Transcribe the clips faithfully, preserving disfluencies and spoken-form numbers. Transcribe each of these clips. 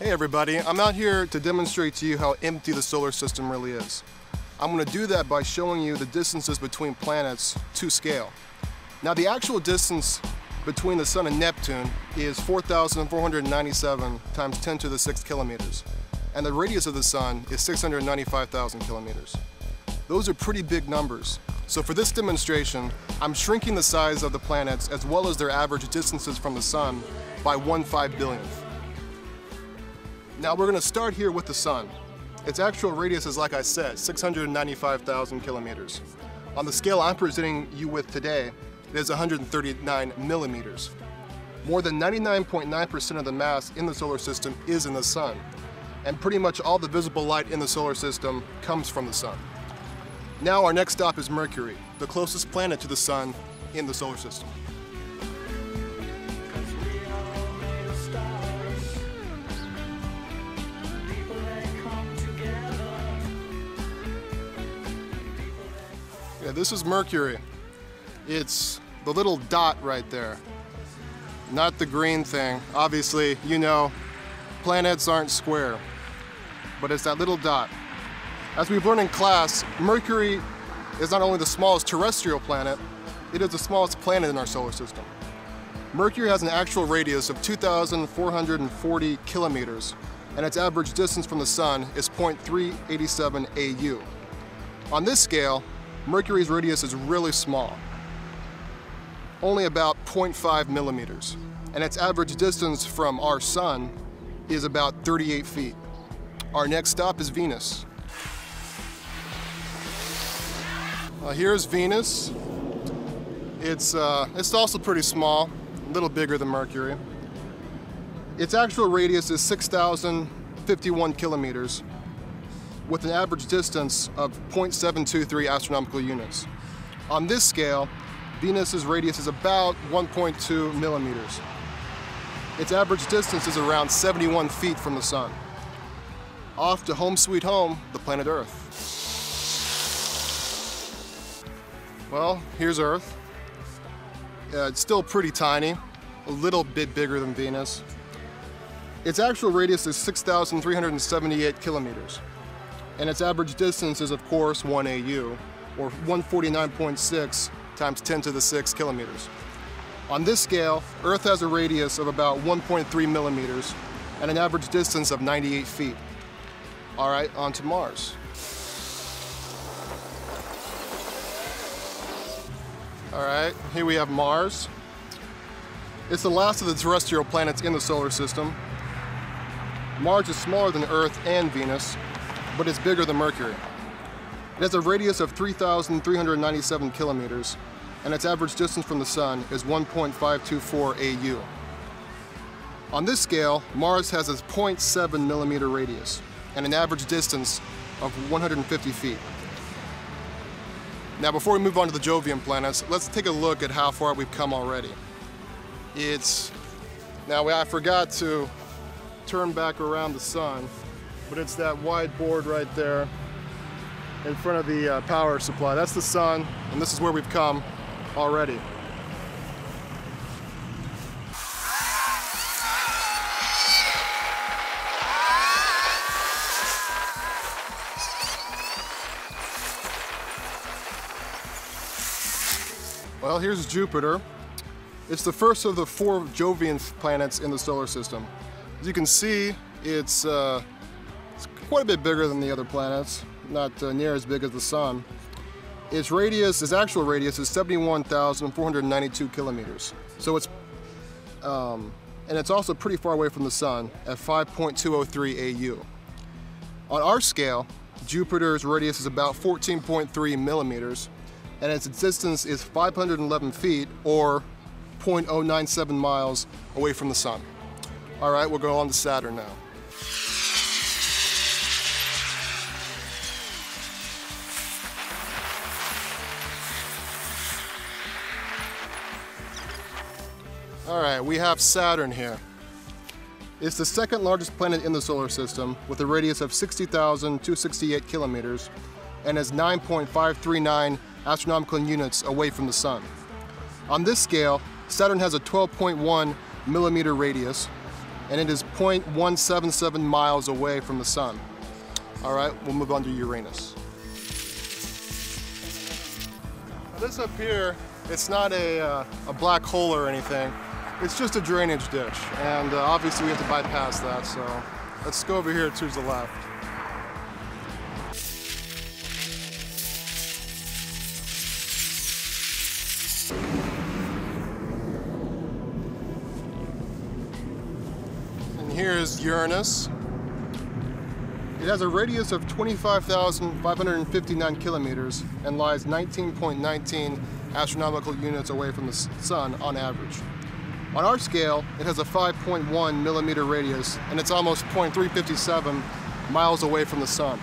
Hey everybody, I'm out here to demonstrate to you how empty the solar system really is. I'm going to do that by showing you the distances between planets to scale. Now the actual distance between the Sun and Neptune is four thousand four hundred ninety-seven times ten to the sixth kilometers, and the radius of the Sun is six hundred ninety-five thousand kilometers. Those are pretty big numbers. So for this demonstration, I'm shrinking the size of the planets as well as their average distances from the Sun by one five billionth. Now we're going to start here with the Sun. Its actual radius is, like I said, six hundred ninety-five thousand kilometers. On the scale I'm presenting you with today, it is one hundred thirty-nine millimeters. More than ninety-nine point nine percent of the mass in the solar system is in the Sun, and pretty much all the visible light in the solar system comes from the Sun. Now our next stop is Mercury, the closest planet to the Sun in the solar system. Yeah, this is Mercury. It's the little dot right there, not the green thing. Obviously, you know, planets aren't square, but it's that little dot. As we've learned in class, Mercury is not only the smallest terrestrial planet, it is the smallest planet in our solar system. Mercury has an actual radius of two thousand four hundred forty kilometers, and its average distance from the Sun is zero point three eight seven A U. On this scale, Mercury's radius is really small, only about zero point five millimeters, and its average distance from our Sun is about thirty-eight feet. Our next stop is Venus. Uh, here's Venus. It's, uh, it's also pretty small, a little bigger than Mercury. Its actual radius is six thousand fifty-one kilometers, with an average distance of zero point seven two three astronomical units. On this scale, Venus's radius is about one point two millimeters. Its average distance is around seventy-one feet from the Sun. Off to home sweet home, the planet Earth. Well, here's Earth. Uh, it's still pretty tiny, a little bit bigger than Venus. Its actual radius is six thousand three hundred seventy-eight kilometers, and its average distance is, of course, one A U, or one forty-nine point six times ten to the sixth kilometers. On this scale, Earth has a radius of about one point three millimeters and an average distance of ninety-eight feet. All right, on to Mars. All right, here we have Mars. It's the last of the terrestrial planets in the solar system. Mars is smaller than Earth and Venus, but it's bigger than Mercury. It has a radius of three thousand three hundred ninety-seven kilometers, and its average distance from the Sun is one point five two four A U. On this scale, Mars has a zero point seven millimeter radius and an average distance of one hundred fifty feet. Now, before we move on to the Jovian planets, let's take a look at how far we've come already. It's, now I forgot to turn back around the Sun, but it's that wide board right there in front of the uh, power supply. That's the Sun, and this is where we've come already. Well, here's Jupiter. It's the first of the four Jovian planets in the solar system. As you can see, it's uh, quite a bit bigger than the other planets, not uh, near as big as the Sun. Its radius, its actual radius is seventy-one thousand four hundred ninety-two kilometers. So it's, um, and it's also pretty far away from the Sun at five point two oh three A U. On our scale, Jupiter's radius is about fourteen point three millimeters, and its distance is five hundred eleven feet, or zero point zero nine seven miles away from the Sun. All right, we'll go on to Saturn now. All right, we have Saturn here. It's the second largest planet in the solar system, with a radius of sixty thousand two hundred sixty-eight kilometers, and is nine point five three nine astronomical units away from the Sun. On this scale, Saturn has a twelve point one millimeter radius and it is zero point one seven seven miles away from the sun. All right, we'll move on to Uranus. Now this up here, it's not a, uh, a black hole or anything. It's just a drainage ditch, and uh, obviously we have to bypass that, so let's go over here to the left. And here is Uranus. It has a radius of twenty-five thousand five hundred fifty-nine kilometers and lies nineteen point one nine astronomical units away from the sun on average. On our scale, it has a five point one millimeter radius, and it's almost zero point three five seven miles away from the sun.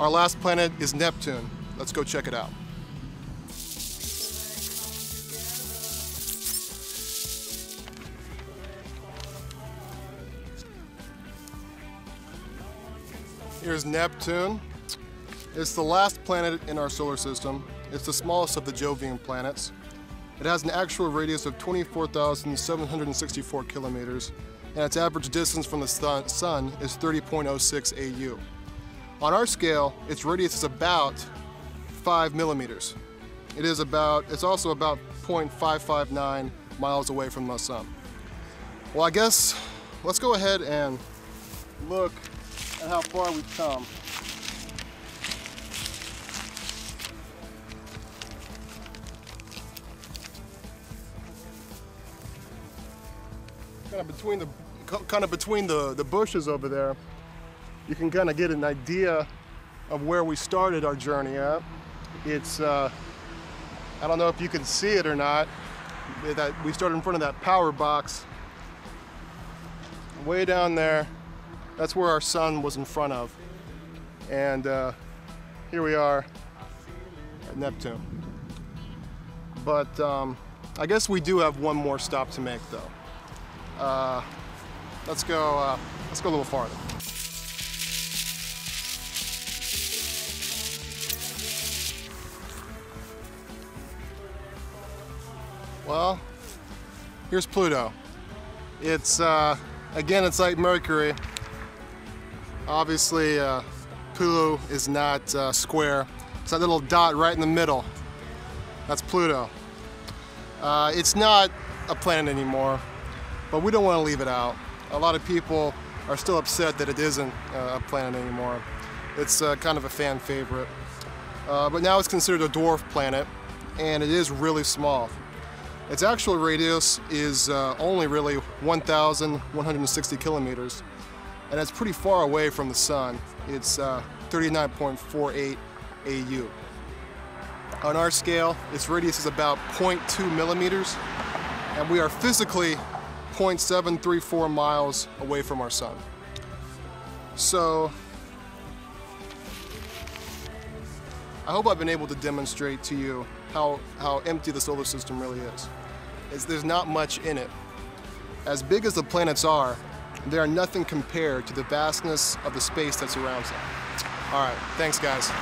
Our last planet is Neptune. Let's go check it out. Here's Neptune. It's the last planet in our solar system. It's the smallest of the Jovian planets. It has an actual radius of twenty-four thousand seven hundred sixty-four kilometers, and its average distance from the sun is thirty point zero six A U. On our scale, its radius is about five millimeters. It is about, it's also about zero point five five nine miles away from the sun. Well, I guess let's go ahead and look at how far we've come. Kind of between the kind of between the, the bushes over there, you can kind of get an idea of where we started our journey at. It's uh, I don't know if you can see it or not. That we started in front of that power box. Way down there, that's where our sun was in front of, and uh, here we are at Neptune. But um, I guess we do have one more stop to make, though. Uh, let's go. Uh, let's go a little farther. Well, here's Pluto. It's uh, again, it's like Mercury. Obviously, uh, Pluto is not uh, square. It's that little dot right in the middle. That's Pluto. Uh, it's not a planet anymore. But we don't want to leave it out. A lot of people are still upset that it isn't uh, a planet anymore. It's uh, kind of a fan favorite. Uh, but now it's considered a dwarf planet, and it is really small. Its actual radius is uh, only really one thousand one hundred sixty kilometers, and it's pretty far away from the sun. It's uh, thirty-nine point four eight A U. On our scale, its radius is about zero point two millimeters, and we are physically zero point seven three four miles away from our sun. So, I hope I've been able to demonstrate to you how, how empty the solar system really is. It's, there's not much in it. As big as the planets are, they are nothing compared to the vastness of the space that surrounds them. All right, thanks guys.